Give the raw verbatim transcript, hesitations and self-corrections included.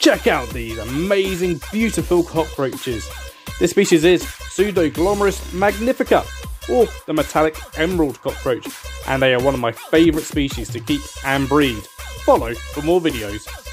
Check out these amazing, beautiful cockroaches. This species is Pseudoglomeris magnifica, or the metallic emerald cockroach, and they are one of my favourite species to keep and breed. Follow for more videos.